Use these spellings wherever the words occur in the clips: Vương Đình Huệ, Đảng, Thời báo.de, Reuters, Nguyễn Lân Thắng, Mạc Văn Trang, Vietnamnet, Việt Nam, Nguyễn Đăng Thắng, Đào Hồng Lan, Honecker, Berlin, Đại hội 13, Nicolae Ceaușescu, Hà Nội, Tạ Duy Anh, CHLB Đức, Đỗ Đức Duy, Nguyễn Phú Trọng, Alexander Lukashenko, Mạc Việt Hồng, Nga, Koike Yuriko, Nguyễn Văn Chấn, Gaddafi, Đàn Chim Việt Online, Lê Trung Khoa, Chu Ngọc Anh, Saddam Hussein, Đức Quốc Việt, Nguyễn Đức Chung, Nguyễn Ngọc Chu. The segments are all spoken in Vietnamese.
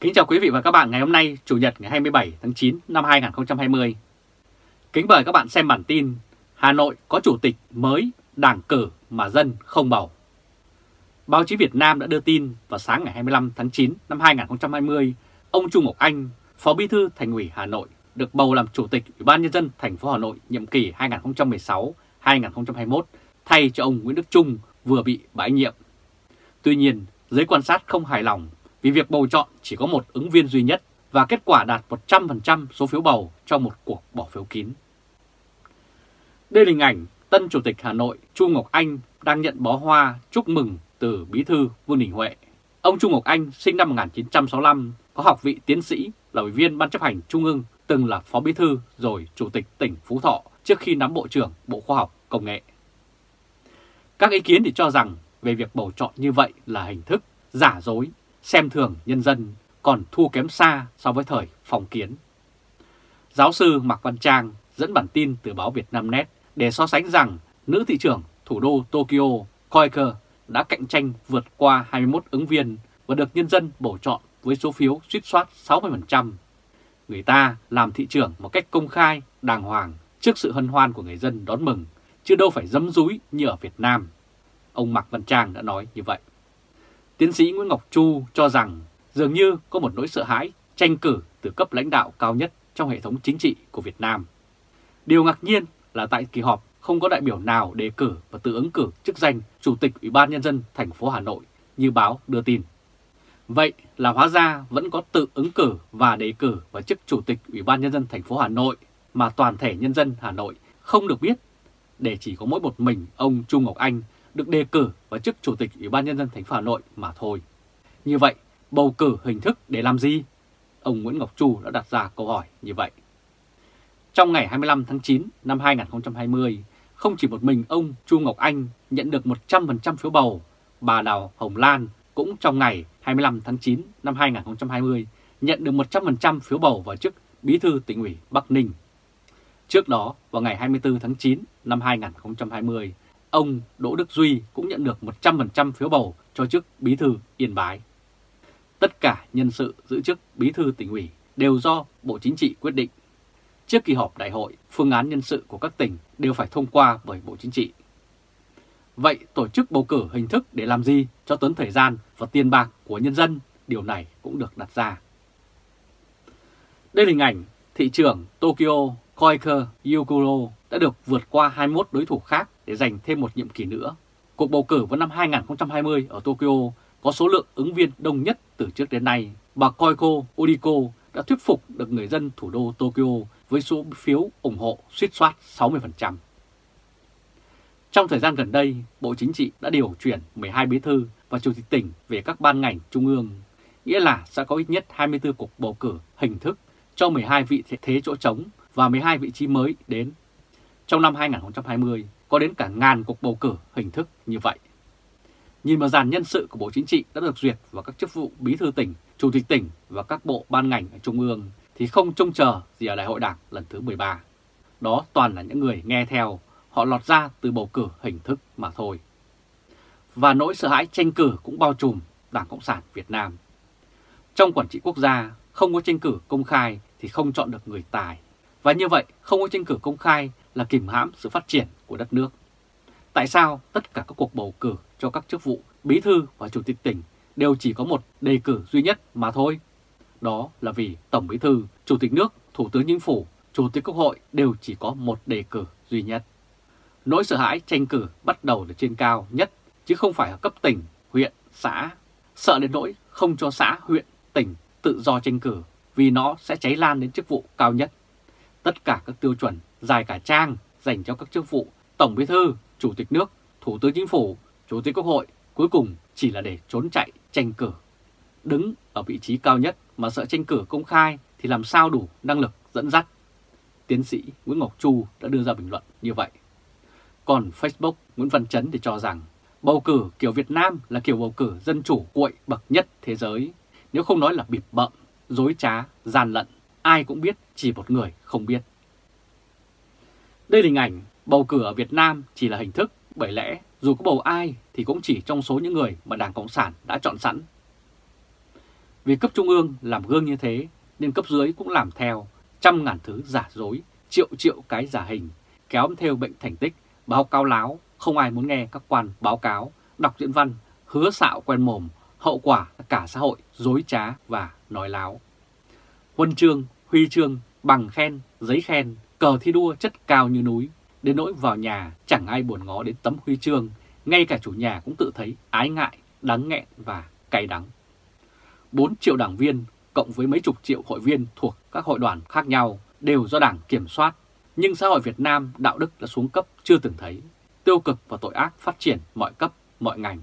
Kính chào quý vị và các bạn ngày hôm nay, Chủ nhật ngày 27 tháng 9 năm 2020. Kính mời các bạn xem bản tin Hà Nội có chủ tịch mới, đảng cử mà dân không bầu. Báo chí Việt Nam đã đưa tin vào sáng ngày 25 tháng 9 năm 2020, ông Chu Ngọc Anh, Phó Bí thư Thành ủy Hà Nội, được bầu làm Chủ tịch Ủy ban Nhân dân thành phố Hà Nội nhiệm kỳ 2016-2021 thay cho ông Nguyễn Đức Chung vừa bị bãi nhiệm. Tuy nhiên, giới quan sát không hài lòng vì việc bầu chọn chỉ có một ứng viên duy nhất và kết quả đạt 100% số phiếu bầu trong một cuộc bỏ phiếu kín. Đây là hình ảnh tân Chủ tịch Hà Nội Chu Ngọc Anh đang nhận bó hoa chúc mừng từ Bí thư Vương Đình Huệ. Ông Chu Ngọc Anh sinh năm 1965, có học vị tiến sĩ, là Ủy viên Ban chấp hành Trung ương, từng là Phó Bí thư rồi Chủ tịch tỉnh Phú Thọ trước khi nắm Bộ trưởng Bộ Khoa học Công nghệ. Các ý kiến thì cho rằng về việc bầu chọn như vậy là hình thức giả dối, xem thường nhân dân, còn thua kém xa so với thời phong kiến. Giáo sư Mạc Văn Trang dẫn bản tin từ báo Vietnamnet để so sánh rằng nữ thị trưởng thủ đô Tokyo Koike đã cạnh tranh vượt qua 21 ứng viên và được nhân dân bầu chọn với số phiếu suýt soát 60%. Người ta làm thị trưởng một cách công khai, đàng hoàng trước sự hân hoan của người dân đón mừng, chứ đâu phải giấm dúi như ở Việt Nam. Ông Mạc Văn Trang đã nói như vậy. Tiến sĩ Nguyễn Ngọc Chu cho rằng dường như có một nỗi sợ hãi tranh cử từ cấp lãnh đạo cao nhất trong hệ thống chính trị của Việt Nam. Điều ngạc nhiên là tại kỳ họp không có đại biểu nào đề cử và tự ứng cử chức danh Chủ tịch Ủy ban Nhân dân thành phố Hà Nội như báo đưa tin. Vậy là hóa ra vẫn có tự ứng cử và đề cử vào chức Chủ tịch Ủy ban Nhân dân thành phố Hà Nội mà toàn thể nhân dân Hà Nội không được biết, để chỉ có mỗi một mình ông Chu Ngọc Anh được đề cử vào chức Chủ tịch Ủy ban Nhân dân thành phố Hà Nội mà thôi. Như vậy, bầu cử hình thức để làm gì? Ông Nguyễn Ngọc Chu đã đặt ra câu hỏi như vậy. Trong ngày 25 tháng 9 năm 2020, không chỉ một mình ông Chu Ngọc Anh nhận được 100% phiếu bầu, bà Đào Hồng Lan cũng trong ngày 25 tháng 9 năm 2020 nhận được 100% phiếu bầu vào chức Bí thư Tỉnh ủy Bắc Ninh. Trước đó, vào ngày 24 tháng 9 năm 2020, ông Đỗ Đức Duy cũng nhận được 100% phiếu bầu cho chức Bí thư Yên Bái. Tất cả nhân sự giữ chức Bí thư Tỉnh ủy đều do Bộ Chính trị quyết định. Trước kỳ họp đại hội, phương án nhân sự của các tỉnh đều phải thông qua bởi Bộ Chính trị. Vậy tổ chức bầu cử hình thức để làm gì cho tốn thời gian và tiền bạc của nhân dân? Điều này cũng được đặt ra. Đây là hình ảnh thị trưởng Tokyo Koike Yuriko đã được vượt qua 21 đối thủ khác để giành thêm một nhiệm kỳ nữa. Cuộc bầu cử vào năm 2020 ở Tokyo có số lượng ứng viên đông nhất từ trước đến nay. Bà Koike Yuriko đã thuyết phục được người dân thủ đô Tokyo với số phiếu ủng hộ suýt soát 60%. Trong thời gian gần đây, Bộ Chính trị đã điều chuyển 12 bí thư và chủ tịch tỉnh về các ban ngành trung ương, nghĩa là sẽ có ít nhất 24 cuộc bầu cử hình thức cho 12 vị thế chỗ trống và 12 vị trí mới đến. Trong năm 2020, có đến cả ngàn cuộc bầu cử hình thức như vậy. Nhìn vào dàn nhân sự của Bộ Chính trị đã được duyệt vào các chức vụ bí thư tỉnh, chủ tịch tỉnh và các bộ ban ngành ở trung ương thì không trông chờ gì ở Đại hội Đảng lần thứ 13. Đó toàn là những người nghe theo, họ lọt ra từ bầu cử hình thức mà thôi. Và nỗi sợ hãi tranh cử cũng bao trùm Đảng Cộng sản Việt Nam. Trong quản trị quốc gia, không có tranh cử công khai thì không chọn được người tài. Và như vậy, không có tranh cử công khai là kìm hãm sự phát triển của đất nước. Tại sao tất cả các cuộc bầu cử cho các chức vụ bí thư và chủ tịch tỉnh đều chỉ có một đề cử duy nhất mà thôi? Đó là vì Tổng Bí thư, Chủ tịch nước, Thủ tướng Chính phủ, Chủ tịch Quốc hội đều chỉ có một đề cử duy nhất. Nỗi sợ hãi tranh cử bắt đầu từ trên cao nhất, chứ không phải ở cấp tỉnh, huyện, xã. Sợ đến nỗi không cho xã, huyện, tỉnh tự do tranh cử vì nó sẽ cháy lan đến chức vụ cao nhất. Tất cả các tiêu chuẩn dài cả trang dành cho các chức vụ Tổng Bí thư, Chủ tịch nước, Thủ tướng Chính phủ, Chủ tịch Quốc hội cuối cùng chỉ là để trốn chạy tranh cử. Đứng ở vị trí cao nhất mà sợ tranh cử công khai thì làm sao đủ năng lực dẫn dắt? Tiến sĩ Nguyễn Ngọc Chu đã đưa ra bình luận như vậy. Còn Facebook Nguyễn Văn Chấn thì cho rằng bầu cử kiểu Việt Nam là kiểu bầu cử dân chủ cuội bậc nhất thế giới. Nếu không nói là bịp bợm, dối trá, gian lận, ai cũng biết, chỉ một người không biết. Đây là hình ảnh bầu cử ở Việt Nam chỉ là hình thức, bởi lẽ dù có bầu ai thì cũng chỉ trong số những người mà Đảng Cộng sản đã chọn sẵn. Vì cấp trung ương làm gương như thế nên cấp dưới cũng làm theo, trăm ngàn thứ giả dối, triệu triệu cái giả hình, kéo theo bệnh thành tích, báo cáo láo, không ai muốn nghe các quan báo cáo, đọc diễn văn, hứa xạo quen mồm, hậu quả cả xã hội dối trá và nói láo. Huân chương, huy chương, bằng khen, giấy khen, cờ thi đua chất cao như núi, đến nỗi vào nhà chẳng ai buồn ngó đến tấm huy chương, ngay cả chủ nhà cũng tự thấy ái ngại, đáng nghẹn và cay đắng. 4 triệu đảng viên cộng với mấy chục triệu hội viên thuộc các hội đoàn khác nhau đều do Đảng kiểm soát, nhưng xã hội Việt Nam đạo đức đã xuống cấp chưa từng thấy, tiêu cực và tội ác phát triển mọi cấp, mọi ngành.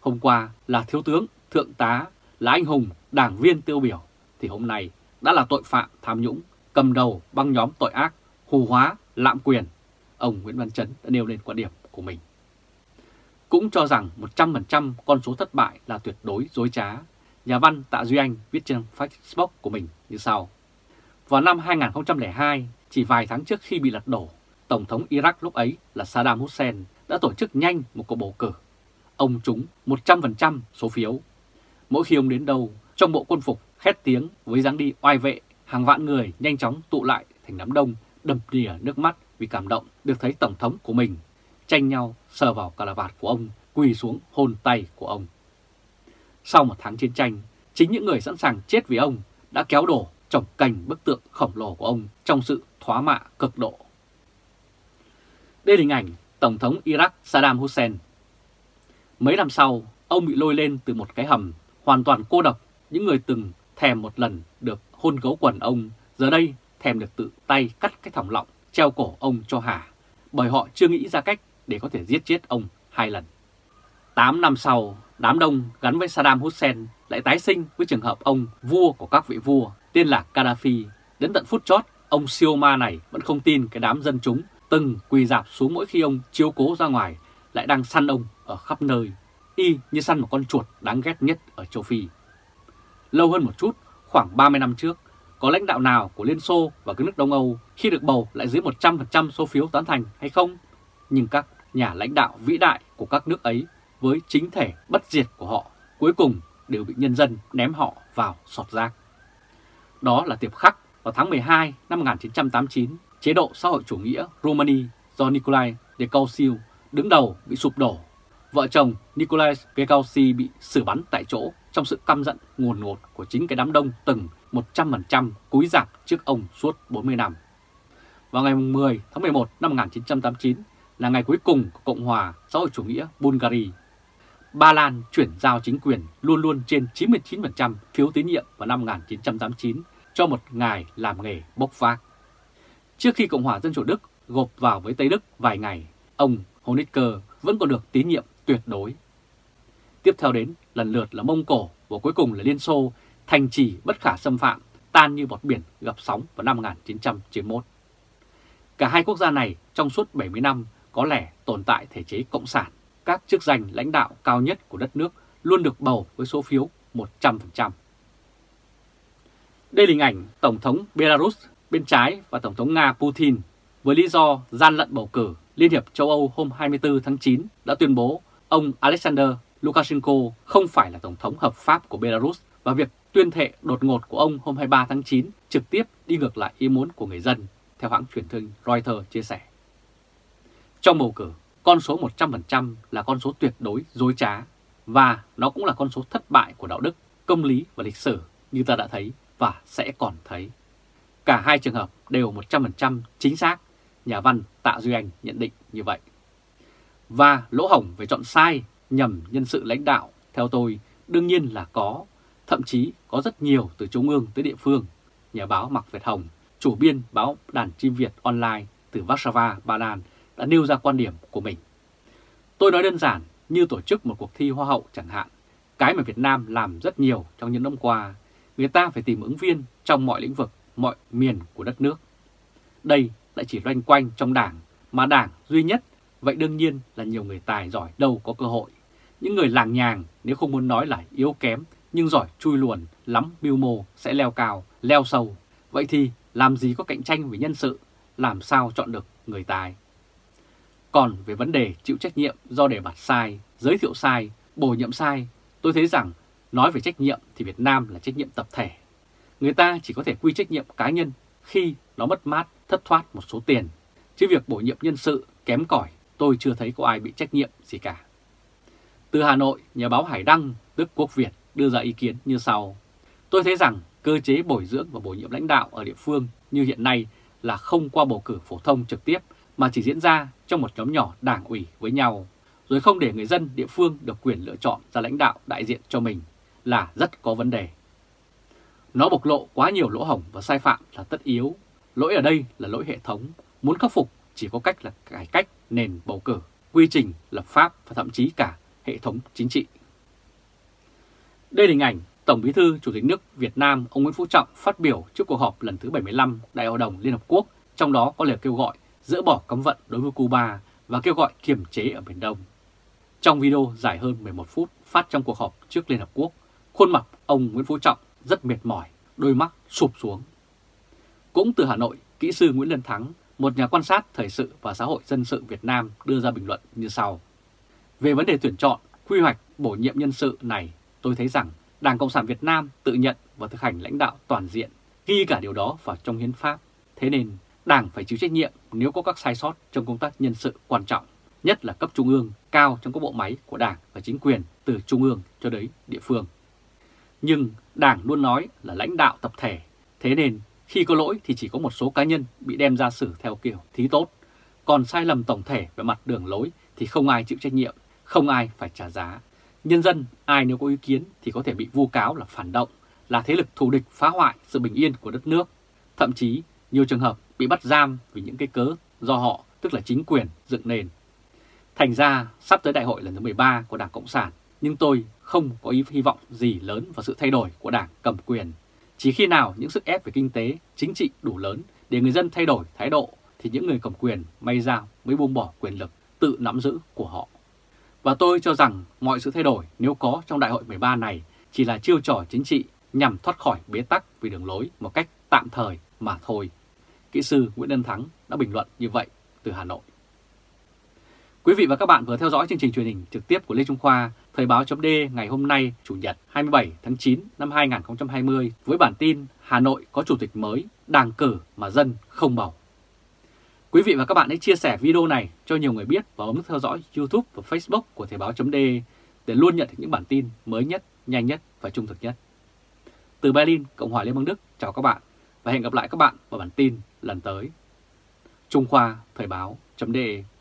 Hôm qua là thiếu tướng, thượng tá, là anh hùng, đảng viên tiêu biểu, thì hôm nay đã là tội phạm tham nhũng, cầm đầu băng nhóm tội ác, hù hóa, lạm quyền. Ông Nguyễn Văn Chấn đã nêu lên quan điểm của mình. Cũng cho rằng 100% con số thất bại là tuyệt đối dối trá, nhà văn Tạ Duy Anh viết trên Facebook của mình như sau. Vào năm 2002, chỉ vài tháng trước khi bị lật đổ, Tổng thống Iraq lúc ấy là Saddam Hussein đã tổ chức nhanh một cuộc bầu cử. Ông trúng 100% số phiếu. Mỗi khi ông đến đâu, trong bộ quân phục khét tiếng với dáng đi oai vệ, hàng vạn người nhanh chóng tụ lại thành đám đông, đầm đìa nước mắt vì cảm động được thấy Tổng thống của mình, tranh nhau sờ vào cà vạt của ông, quỳ xuống hôn tay của ông. Sau một tháng chiến tranh, chính những người sẵn sàng chết vì ông đã kéo đổ chồng cành bức tượng khổng lồ của ông trong sự thoá mạ cực độ. Đây là hình ảnh Tổng thống Iraq Saddam Hussein. Mấy năm sau, ông bị lôi lên từ một cái hầm, hoàn toàn cô độc. Những người từng thèm một lần được hôn gấu quần ông, giờ đây thèm được tự tay cắt cái thòng lọng, treo cổ ông cho hả, bởi họ chưa nghĩ ra cách để có thể giết chết ông 2 lần. 8 năm sau, đám đông gắn với Saddam Hussein lại tái sinh với trường hợp ông vua của các vị vua, tên là Gaddafi. Đến tận phút chót, ông siêu ma này vẫn không tin cái đám dân chúng từng quỳ rạp xuống mỗi khi ông chiếu cố ra ngoài lại đang săn ông ở khắp nơi, y như săn một con chuột đáng ghét nhất ở châu Phi. Lâu hơn một chút, khoảng 30 năm trước, có lãnh đạo nào của Liên Xô và các nước Đông Âu khi được bầu lại dưới 100% số phiếu tán thành hay không? Nhưng các nhà lãnh đạo vĩ đại của các nước ấy với chính thể bất diệt của họ cuối cùng đều bị nhân dân ném họ vào sọt rác. Đó là tiệp khắc vào tháng 12 năm 1989, chế độ xã hội chủ nghĩa Romania do Nicolae Ceaușescu đứng đầu bị sụp đổ. Vợ chồng Nicolae Ceaușescu bị xử bắn tại chỗ trong sự căm giận ngùn ngụt của chính cái đám đông từng 100% cúi rạp trước ông suốt 40 năm. Vào ngày 10 tháng 11 năm 1989 là ngày cuối cùng của Cộng hòa xã hội chủ nghĩa Bulgaria. Ba Lan chuyển giao chính quyền luôn luôn trên 99% phiếu tín nhiệm vào năm 1989 cho một ngài làm nghề bốc vác. Trước khi Cộng hòa Dân chủ Đức gộp vào với Tây Đức vài ngày, ông Honecker vẫn còn được tín nhiệm tuyệt đối. Tiếp theo đến lần lượt là Mông Cổ và cuối cùng là Liên Xô, thành trì bất khả xâm phạm, tan như bọt biển gặp sóng vào năm 1991. Cả hai quốc gia này trong suốt 70 năm có lẽ tồn tại thể chế cộng sản, các chức danh lãnh đạo cao nhất của đất nước luôn được bầu với số phiếu 100%. Đây là hình ảnh Tổng thống Belarus bên trái và Tổng thống Nga Putin với lý do gian lận bầu cử. Liên hiệp châu Âu hôm 24 tháng 9 đã tuyên bố ông Alexander Lukashenko không phải là Tổng thống hợp pháp của Belarus và việc tuyên thệ đột ngột của ông hôm 23 tháng 9 trực tiếp đi ngược lại ý muốn của người dân, theo hãng truyền thông Reuters chia sẻ. Trong bầu cử, con số 100% là con số tuyệt đối dối trá và nó cũng là con số thất bại của đạo đức, công lý và lịch sử như ta đã thấy và sẽ còn thấy. Cả hai trường hợp đều 100% chính xác, nhà văn Tạ Duy Anh nhận định như vậy. Và lỗ hổng về chọn sai nhằm nhân sự lãnh đạo, theo tôi, đương nhiên là có, thậm chí có rất nhiều từ trung ương tới địa phương. Nhà báo Mạc Việt Hồng, chủ biên báo Đàn Chim Việt Online từ Warsaw, Ba Lan đã nêu ra quan điểm của mình. Tôi nói đơn giản như tổ chức một cuộc thi hoa hậu chẳng hạn, cái mà Việt Nam làm rất nhiều trong những năm qua, người ta phải tìm ứng viên trong mọi lĩnh vực, mọi miền của đất nước. Đây lại chỉ loanh quanh trong Đảng, mà Đảng duy nhất, vậy đương nhiên là nhiều người tài giỏi đâu có cơ hội. Những người làng nhàng, nếu không muốn nói là yếu kém, nhưng giỏi chui luồn, lắm mưu mô sẽ leo cao, leo sâu. Vậy thì làm gì có cạnh tranh về nhân sự, làm sao chọn được người tài. Còn về vấn đề chịu trách nhiệm do đề bạt sai, giới thiệu sai, bổ nhiệm sai, tôi thấy rằng Nói về trách nhiệm thì Việt Nam là trách nhiệm tập thể. Người ta chỉ có thể quy trách nhiệm cá nhân khi nó mất mát, thất thoát một số tiền. Chứ việc bổ nhiệm nhân sự kém cỏi tôi chưa thấy có ai bị trách nhiệm gì cả. Từ Hà Nội, nhà báo Hải Đăng, Đức Quốc Việt đưa ra ý kiến như sau. Tôi thấy rằng cơ chế bồi dưỡng và bổ nhiệm lãnh đạo ở địa phương như hiện nay là không qua bầu cử phổ thông trực tiếp mà chỉ diễn ra trong một nhóm nhỏ đảng ủy với nhau, rồi không để người dân địa phương được quyền lựa chọn ra lãnh đạo đại diện cho mình là rất có vấn đề. Nó bộc lộ quá nhiều lỗ hổng và sai phạm là tất yếu. Lỗi ở đây là lỗi hệ thống, muốn khắc phục chỉ có cách là cải cách nền bầu cử, quy trình lập pháp và thậm chí cả hệ thống chính trị. Đây là hình ảnh Tổng Bí thư Chủ tịch nước Việt Nam ông Nguyễn Phú Trọng phát biểu trước cuộc họp lần thứ 75 Đại hội đồng Liên Hợp Quốc, trong đó có lời kêu gọi dỡ bỏ cấm vận đối với Cuba và kêu gọi kiềm chế ở Biển Đông. Trong video dài hơn 11 phút phát trong cuộc họp trước Liên Hợp Quốc, khuôn mặt ông Nguyễn Phú Trọng rất mệt mỏi, đôi mắt sụp xuống. Cũng từ Hà Nội, kỹ sư Nguyễn Lân Thắng, một nhà quan sát thời sự và xã hội dân sự Việt Nam đưa ra bình luận như sau. Về vấn đề tuyển chọn, quy hoạch, bổ nhiệm nhân sự này, tôi thấy rằng Đảng Cộng sản Việt Nam tự nhận và thực hành lãnh đạo toàn diện, ghi cả điều đó vào trong hiến pháp. Thế nên, Đảng phải chịu trách nhiệm nếu có các sai sót trong công tác nhân sự quan trọng, nhất là cấp trung ương, cao trong các bộ máy của Đảng và chính quyền từ trung ương cho đến địa phương. Nhưng Đảng luôn nói là lãnh đạo tập thể, thế nên khi có lỗi thì chỉ có một số cá nhân bị đem ra xử theo kiểu thí tốt, còn sai lầm tổng thể về mặt đường lối thì không ai chịu trách nhiệm, không ai phải trả giá. Nhân dân, ai nếu có ý kiến thì có thể bị vu cáo là phản động, là thế lực thù địch phá hoại sự bình yên của đất nước. Thậm chí, nhiều trường hợp bị bắt giam vì những cái cớ do họ, tức là chính quyền, dựng nền. Thành ra, sắp tới đại hội lần thứ 13 của Đảng Cộng sản, nhưng tôi không có hy vọng gì lớn vào sự thay đổi của Đảng cầm quyền. Chỉ khi nào những sức ép về kinh tế, chính trị đủ lớn để người dân thay đổi thái độ, thì những người cầm quyền may ra mới buông bỏ quyền lực tự nắm giữ của họ. Và tôi cho rằng mọi sự thay đổi nếu có trong đại hội 13 này chỉ là chiêu trò chính trị nhằm thoát khỏi bế tắc vì đường lối một cách tạm thời mà thôi. Kỹ sư Nguyễn Đăng Thắng đã bình luận như vậy từ Hà Nội. Quý vị và các bạn vừa theo dõi chương trình truyền hình trực tiếp của Lê Trung Khoa, Thời báo.de ngày hôm nay, Chủ nhật 27 tháng 9 năm 2020 với bản tin Hà Nội có chủ tịch mới, Đảng cử mà dân không bầu. Quý vị và các bạn hãy chia sẻ video này cho nhiều người biết và bấm theo dõi YouTube và Facebook của Thời báo.de để luôn nhận được những bản tin mới nhất, nhanh nhất và trung thực nhất. Từ Berlin, Cộng hòa Liên bang Đức, chào các bạn và hẹn gặp lại các bạn vào bản tin lần tới. Trung Khoa, Thời báo.de.